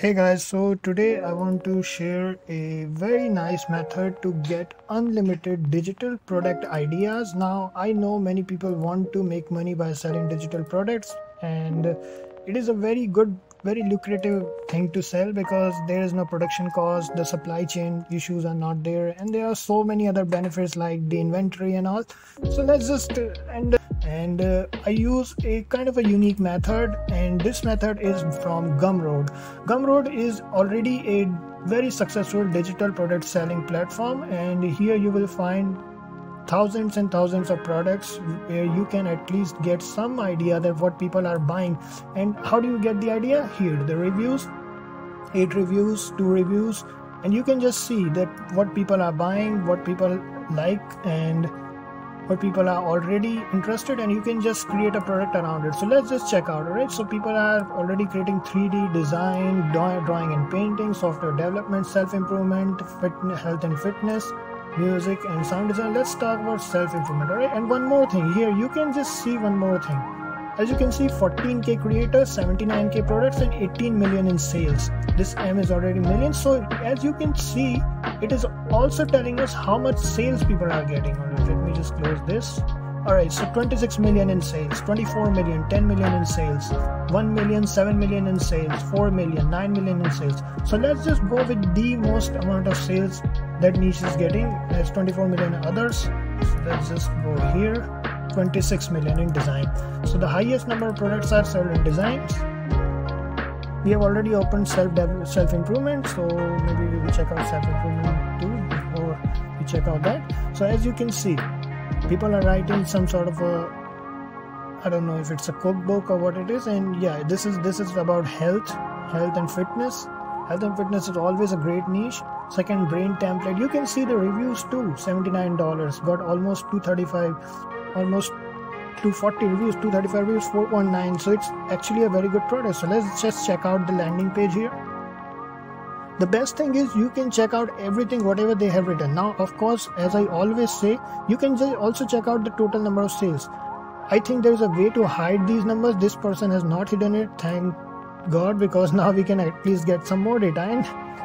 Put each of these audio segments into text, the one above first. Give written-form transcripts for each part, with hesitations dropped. Hey guys, so today I want to share a very nice method to get unlimited digital product ideas. Now I know many people want to make money by selling digital products, and it is a very lucrative thing to sell because there is no production cost, the supply chain issues are not there, and there are so many other benefits like the inventory and all. So let's just I use a kind of a unique method, and this method is from Gumroad. Gumroad is already a very successful digital product selling platform, and here you will find thousands and thousands of products where you can at least get some idea that what people are buying. And how do you get the idea? Here, the reviews, 8 reviews, 2 reviews, and you can just see that what people are buying, what people like, and what people are already interested, and you can just create a product around it. So let's just check out. Alright, so people are already creating 3D design, drawing and painting, software development, self-improvement, health and fitness, music and sound design. Let's talk about self-improvement. Alright, and one more thing here, you can just see one more thing. As you can see, 14K creators, 79K products, and 18 million in sales. This M is already million. So as you can see, it is also telling us how much sales people are getting. Alright, let me just close this. Alright, so 26 million in sales, 24 million, 10 million in sales, 1 million, 7 million in sales, 4 million, 9 million in sales. So let's just go with the most amount of sales that niche is getting as 24 million others. So let's just go here. 26 million in design. So the highest number of products are sold in designs. We have already opened self-improvement, so maybe we will check out self-improvement too before we check out that. So as you can see, people are writing some sort of a, I don't know if it's a cookbook or what it is, and yeah, this is about health and fitness. Health and fitness is always a great niche. Second, brain template. You can see the reviews too. $79 got almost 235. Almost 240 reviews, 235 reviews, 4.9. So it's actually a very good product. So let's just check out the landing page here. The best thing is you can check out everything, whatever they have written. Now, of course, as I always say, you can also check out the total number of sales. I think there's a way to hide these numbers. This person has not hidden it, thank God, because now we can at least get some more data. And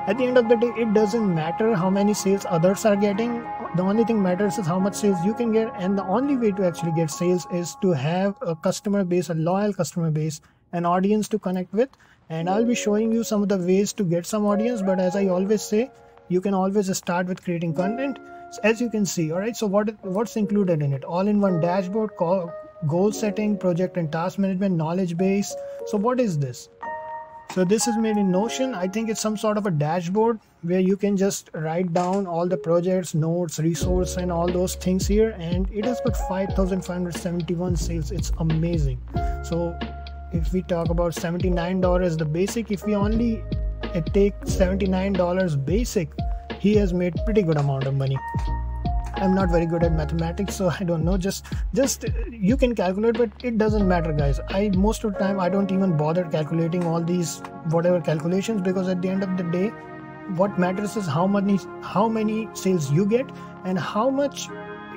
at the end of the day, it doesn't matter how many sales others are getting. The only thing matters is how much sales you can get, and the only way to actually get sales is to have a customer base, a loyal customer base, an audience to connect with. And I'll be showing you some of the ways to get some audience, but as I always say, you can always start with creating content. As you can see, all right, so what's included in it? All-in-one dashboard, goal setting, project and task management, knowledge base. So what is this? So this is made in Notion. I think it's some sort of a dashboard where you can just write down all the projects, notes, resource, and all those things here. And it has got 5,571 sales. It's amazing. So if we talk about $79, the basic, if we only take $79 basic, he has made pretty good amount of money. I'm not very good at mathematics, so I don't know, just you can calculate, but it doesn't matter guys. Most of the time I don't even bother calculating all these whatever calculations, because at the end of the day what matters is how many sales you get, and how much,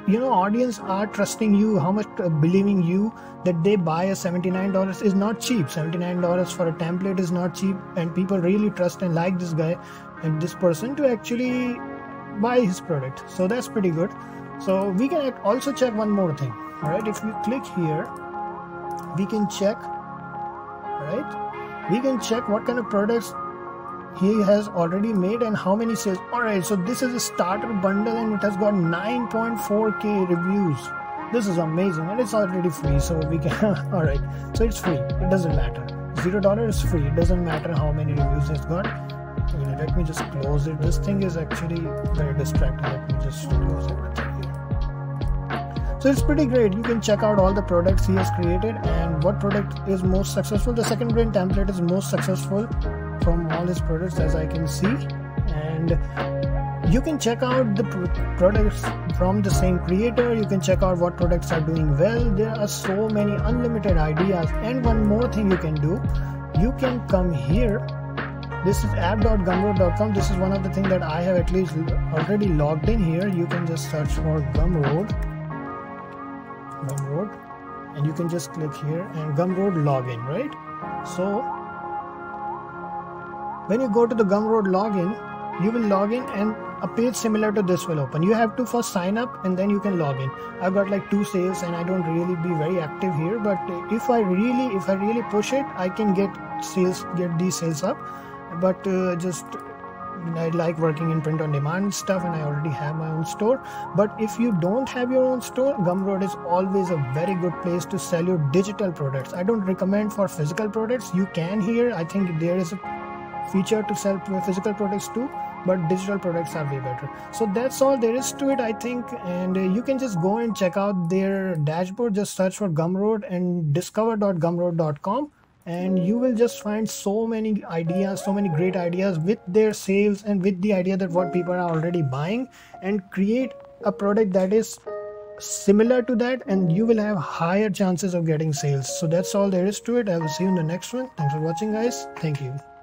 you know, audience are trusting you, how much believing you that they buy. A $79 is not cheap. $79 for a template is not cheap, and people really trust and like this guy and this person to actually buy his product. So that's pretty good. So we can also check one more thing. All right, if we click here, we can check, right, we can check what kind of products he has already made and how many sales. All right, so this is a starter bundle and it has got 9.4K reviews. This is amazing, and it's already free, so we can all right, so it's free, it doesn't matter. $0 is free, it doesn't matter how many reviews it's got. Let me just close it. This thing is actually very distracting. Let me just close everything here. So it's pretty great. You can check out all the products he has created and what product is most successful. The second brain template is most successful from all his products, as I can see. And you can check out the products from the same creator. You can check out what products are doing well. There are so many unlimited ideas. And one more thing you can do, you can come here. This is app.gumroad.com. This is one of the things that I have at least already logged in here. You can just search for Gumroad, and you can just click here and Gumroad login, right? So When you go to the Gumroad login, you will log in and a page similar to this will open. You have to first sign up and then you can log in. I've got like 2 sales and I don't really be very active here, but if I really push it, I can get these sales up. But I like working in print on demand stuff and I already have my own store. But if you don't have your own store, Gumroad is always a very good place to sell your digital products. I don't recommend for physical products. You can here, I think there is a feature to sell physical products too, but digital products are way better. So that's all there is to it, I think. And you can just go and check out their dashboard. Just search for Gumroad and discover.gumroad.com. And you will just find so many ideas, so many great ideas with their sales and with the idea that what people are already buying, and create a product that is similar to that, and you will have higher chances of getting sales. So that's all there is to it. I will see you in the next one. Thanks for watching, guys. Thank you.